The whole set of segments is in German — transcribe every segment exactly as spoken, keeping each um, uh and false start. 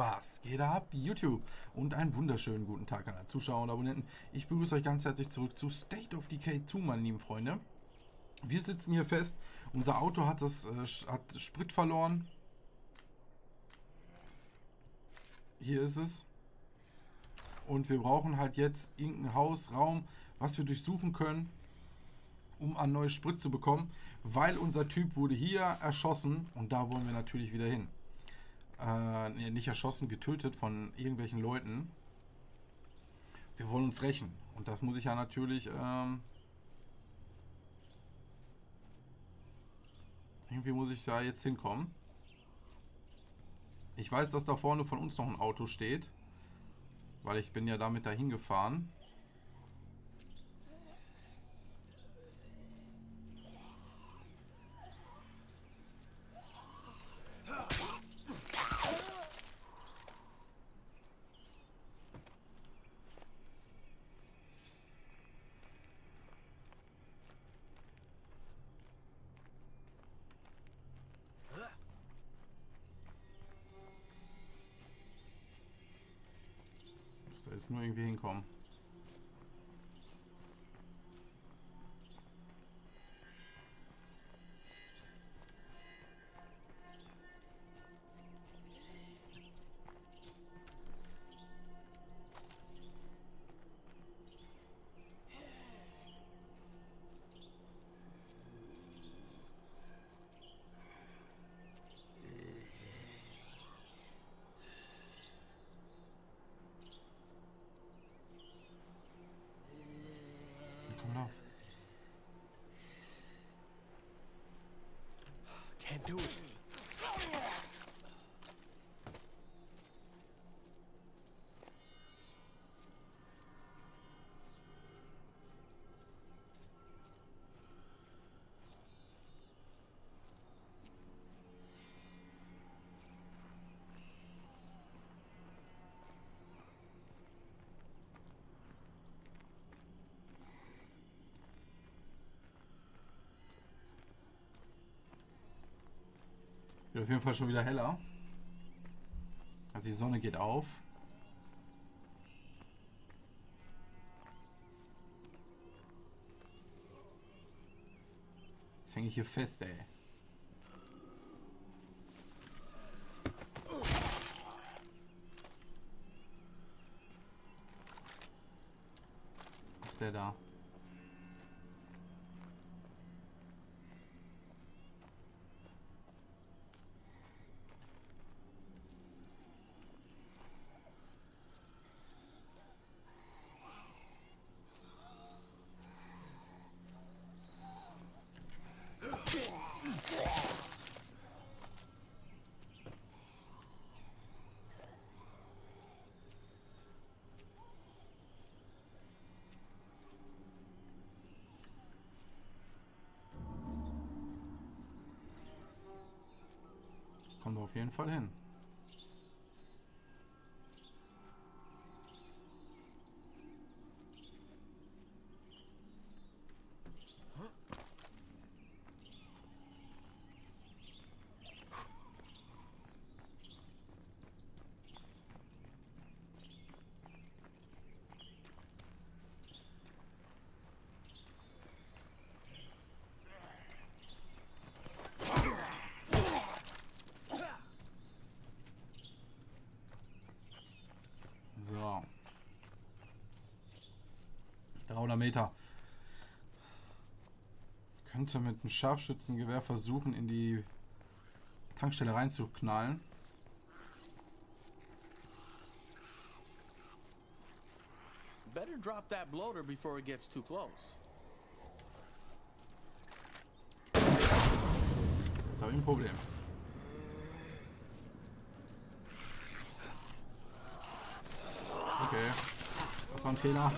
Was geht ab, YouTube? Und einen wunderschönen guten Tag an alle Zuschauer und Abonnenten. Ich begrüße euch ganz herzlich zurück zu State of Decay zwei, meine lieben Freunde. Wir sitzen hier fest. Unser Auto hat, das, äh, hat Sprit verloren. Hier ist es. Und wir brauchen halt jetzt irgendein Haus, Raum, was wir durchsuchen können, um an neues Sprit zu bekommen. Weil unser Typ wurde hier erschossen und da wollen wir natürlich wieder hin. Äh, nicht erschossen, getötet von irgendwelchen Leuten. Wir wollen uns rächen. Und das muss ich ja natürlich ähm, irgendwie muss ich da jetzt hinkommen. Ich weiß, dass da vorne von uns noch ein Auto steht, weil ich bin ja damit dahin gefahren. Da ist nur irgendwie hinkommen. Can't do it. Auf jeden Fall schon wieder heller. Also die Sonne geht auf. Jetzt hänge ich hier fest, ey. Ach, der da. Kommen wir auf jeden Fall hin. dreihundert Meter. Ich könnte mit einem Scharfschützengewehr versuchen, in die Tankstelle reinzuknallen. Better drop that bloater before it gets too close. Jetzt habe ich ein Problem. Okay, das war ein Fehler.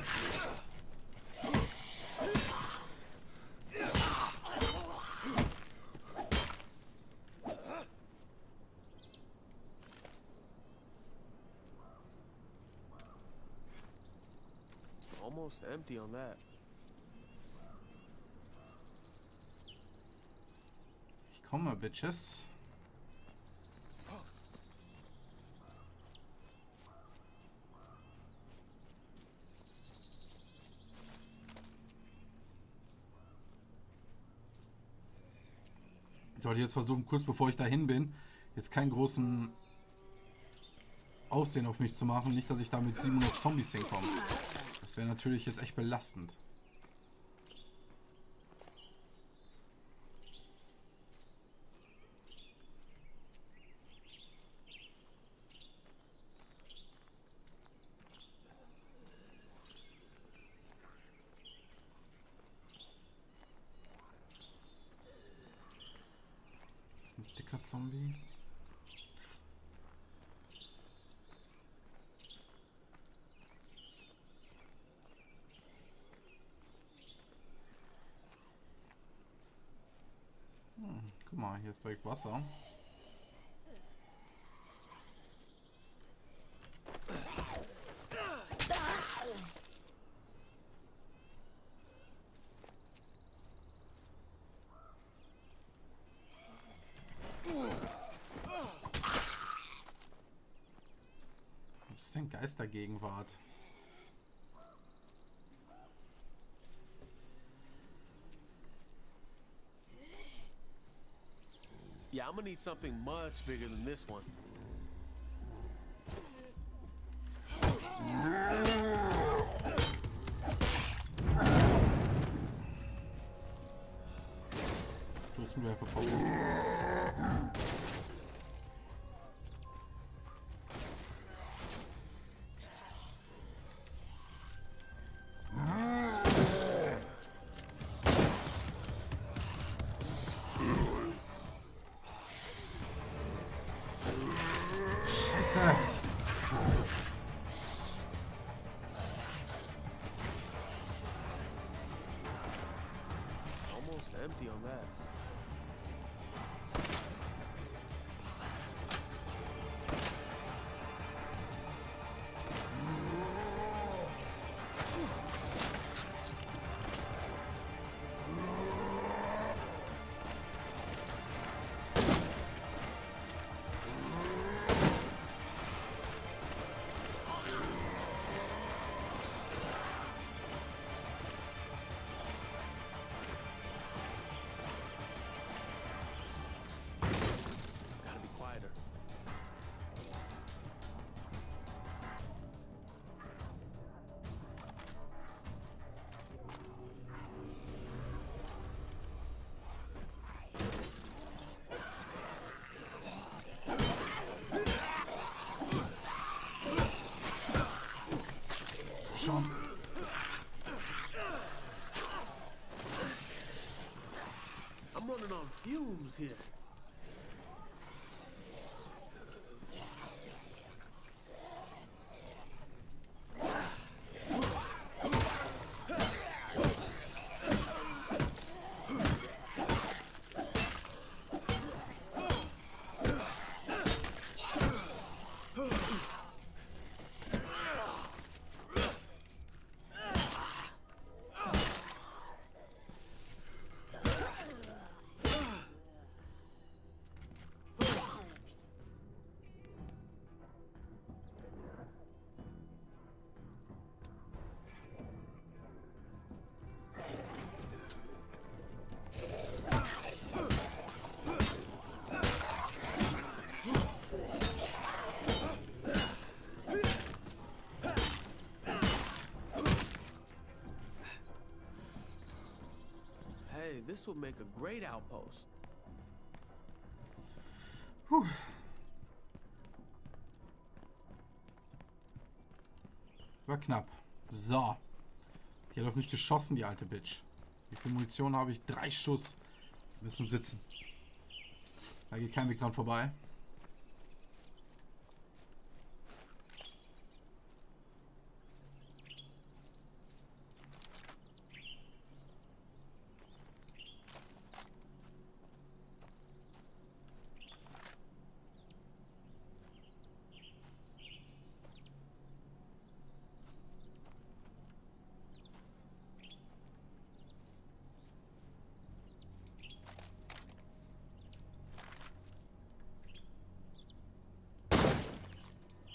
Almost empty on that. Ich komme, Bitches. Ich wollte jetzt versuchen, kurz bevor ich dahin bin, jetzt keinen großen Aussehen auf mich zu machen. Nicht, dass ich da mit siebenhundert Zombies hinkomme. Das wäre natürlich jetzt echt belastend. Zombie. Hm, guck mal, hier ist direkt Wasser. Geistergegenwart. Yeah, I'm gonna need something much bigger than this one. Almost empty on that. Schon. I'm running on fumes here. This would make a great outpost. Whew. War knapp. So. Die hat auf mich geschossen, die alte Bitch. Wie viel Munition habe ich? Drei Schuss. Wir müssen sitzen. Da geht kein Weg dran vorbei.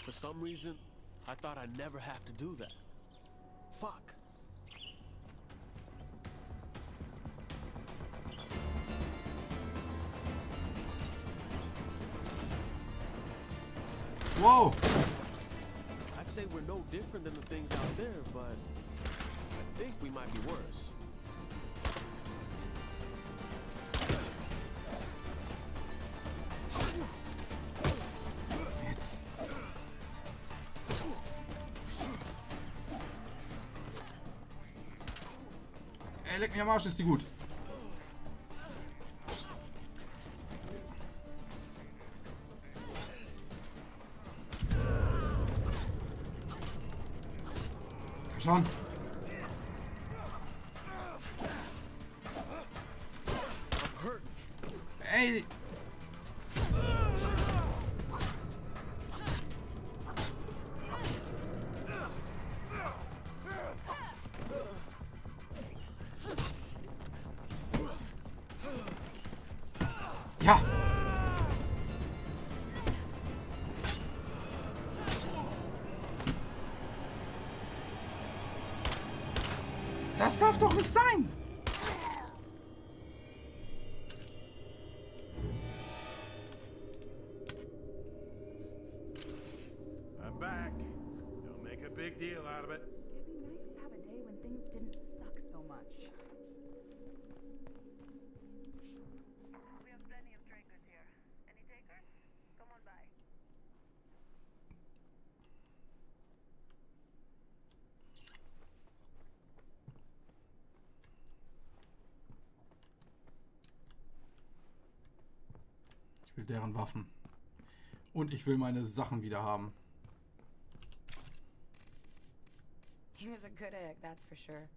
For some reason, I thought I'd never have to do that. Fuck. Whoa! I'd say we're no different than the things out there, but I think we might be worse. Ey, leck mich am Arsch, ist die gut. Komm schon. Ey. Ja. Das darf doch nicht sein. I'm back. Don't make a big deal out of it. It'd be nice to have a day when things didn't suck so much. Deren Waffen. Und ich will meine Sachen wieder haben. He was a good egg, that's for sure.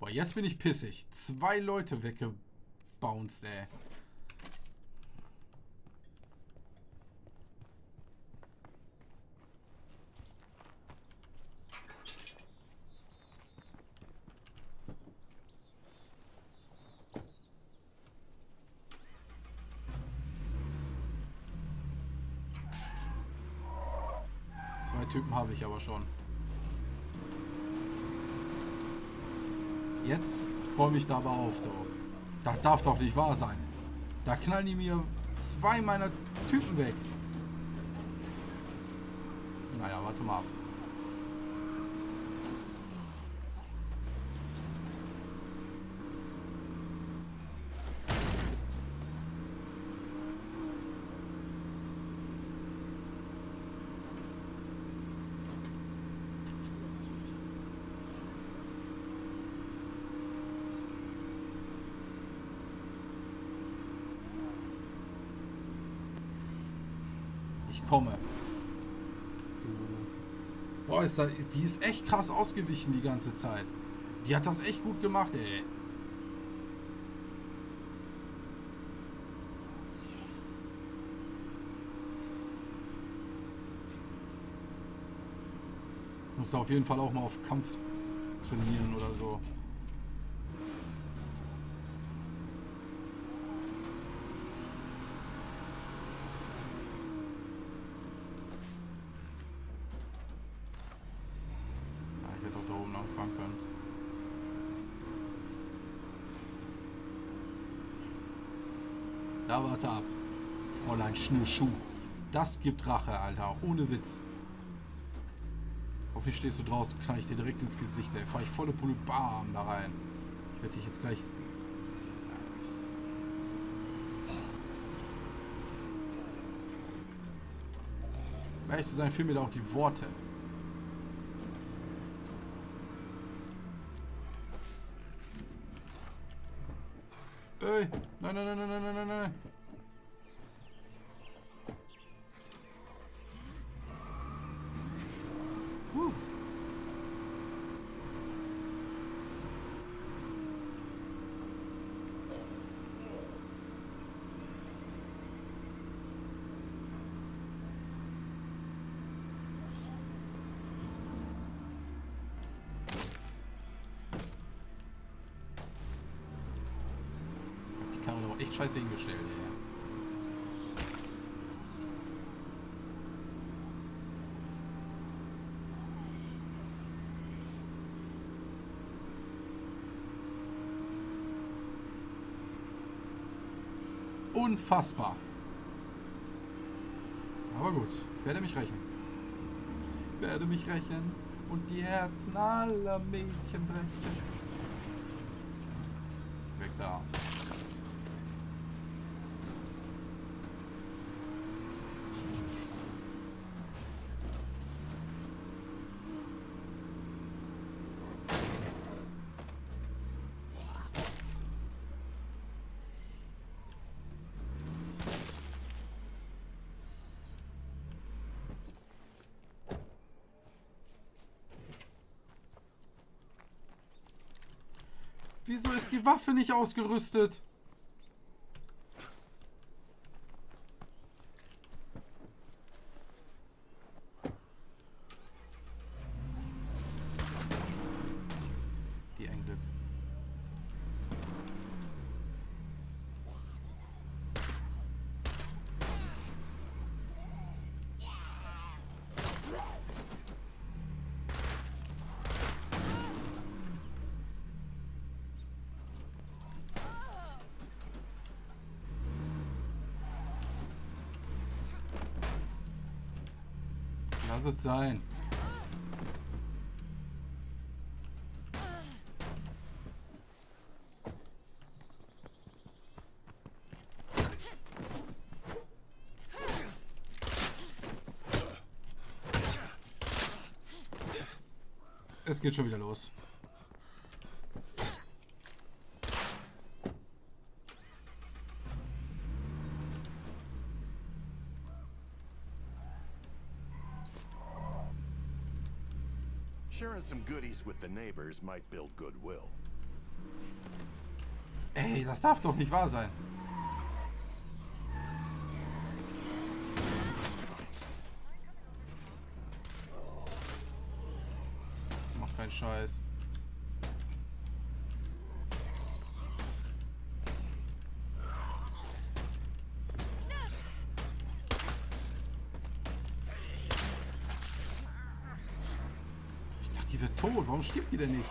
Boah, jetzt bin ich pissig. Zwei Leute weggebounced, ey. Zwei Typen habe ich aber schon. Jetzt räume ich da aber auf, doch. Das darf doch nicht wahr sein. Da knallen die mir zwei meiner Typen weg. Naja, warte mal ab. Ich komme. Boah, ist das, die ist echt krass ausgewichen die ganze Zeit. Die hat das echt gut gemacht, ey. Ich muss da auf jeden Fall auch mal auf Kampf trainieren oder so. Da warte ab. Fräulein Schnürschuh. Das gibt Rache, Alter. Ohne Witz. Hoffentlich stehst du draußen. Knall ich dir direkt ins Gesicht, ey. Fahr ich volle Pulle bam da rein. Ich werde dich jetzt gleich... Um ehrlich zu sein, fehlen mir da auch die Worte. Ey, nein, nein, nein, nein, nein, nein, nein. Huh. Echt scheiße hingestellt, ey. Unfassbar. Aber gut, ich werde mich rächen. Ich werde mich rächen und die Herzen aller Mädchen brechen. Weg da. Wieso ist die Waffe nicht ausgerüstet? Die ein Glück. Lass es sein. Es geht schon wieder los. Sharing some goodies with the neighbors might build goodwill. Ey, das darf doch nicht wahr sein. Mach keinen Scheiß. Die wird tot. Warum stirbt die denn nicht?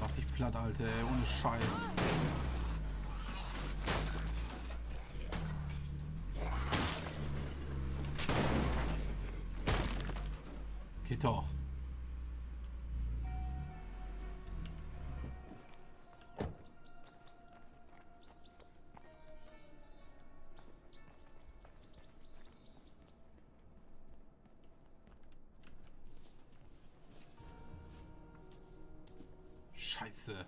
Mach dich platt, Alter. Ey. Ohne Scheiß. Geht doch. Scheiße.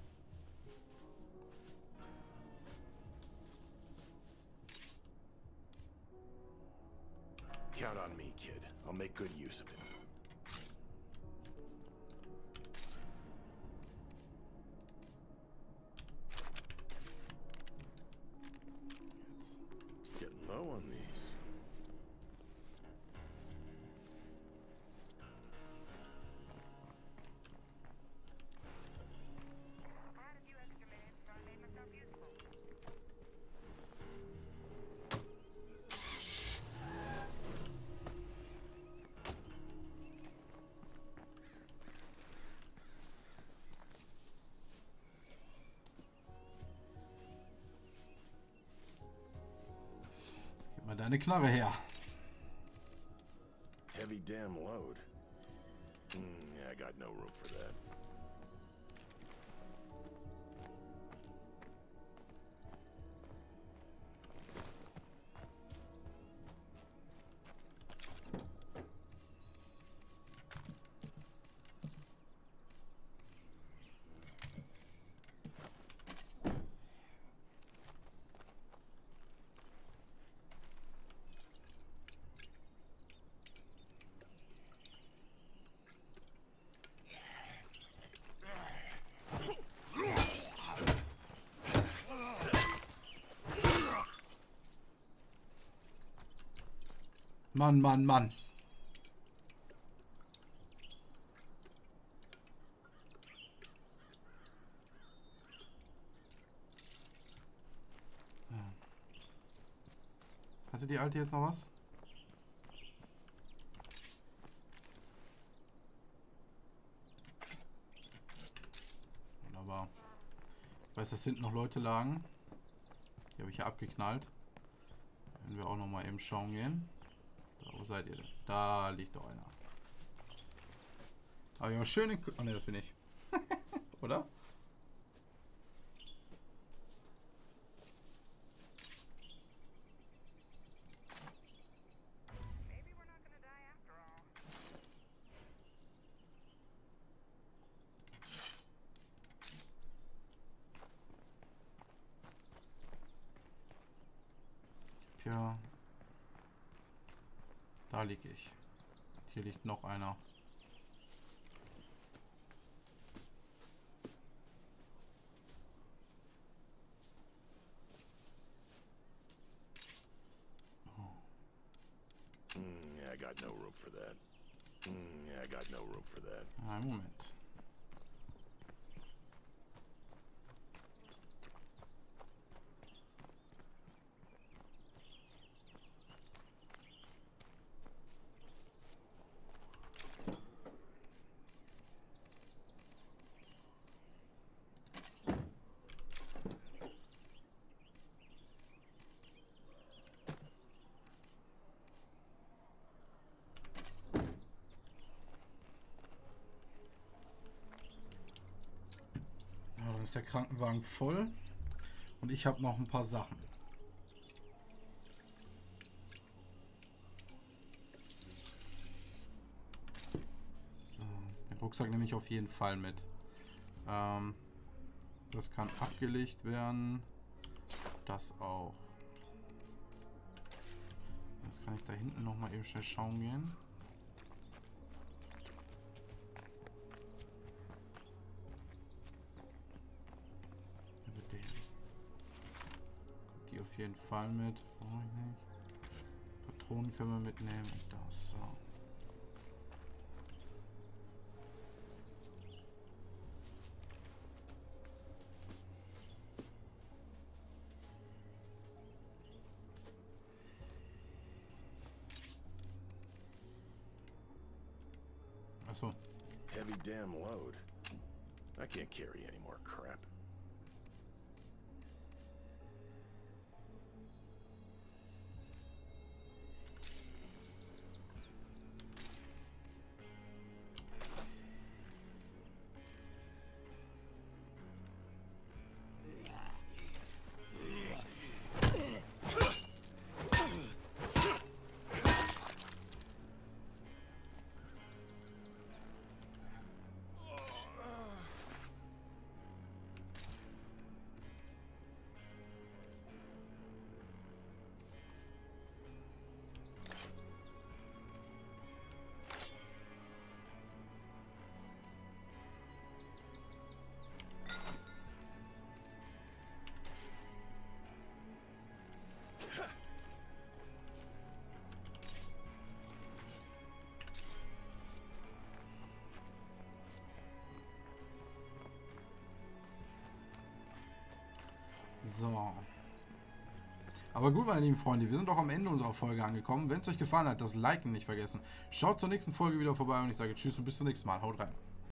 Count on me, kid. I'll make good use of it. Deine Knarre her. Heavy damn load. Mm, yeah, I got no room for that. Mann, Mann, Mann. Hatte die alte jetzt noch was? Wunderbar. Ich weiß, dass hinten noch Leute lagen. Die habe ich ja abgeknallt. Wenn wir auch noch mal eben schauen gehen. Da, wo seid ihr denn? Da liegt doch einer. Aber ich habe schöne... Oh ne, das bin ich. Oder? Ja. Da lieg ich. Hier liegt noch einer. Einen Moment. Ist der Krankenwagen voll und ich habe noch ein paar Sachen. So, den Rucksack nehme ich auf jeden Fall mit. Ähm, das kann abgelegt werden. Das auch. Jetzt kann ich da hinten noch mal eben schnell schauen gehen. Jeden Fall mit. Brauche ich nicht. Patronen können wir mitnehmen. Und das so. Achso. Heavy damn load. I can't carry any more crap. So. Aber gut, meine lieben Freunde, wir sind auch am Ende unserer Folge angekommen. Wenn es euch gefallen hat, das Liken nicht vergessen. Schaut zur nächsten Folge wieder vorbei und ich sage Tschüss und bis zum nächsten Mal. Haut rein.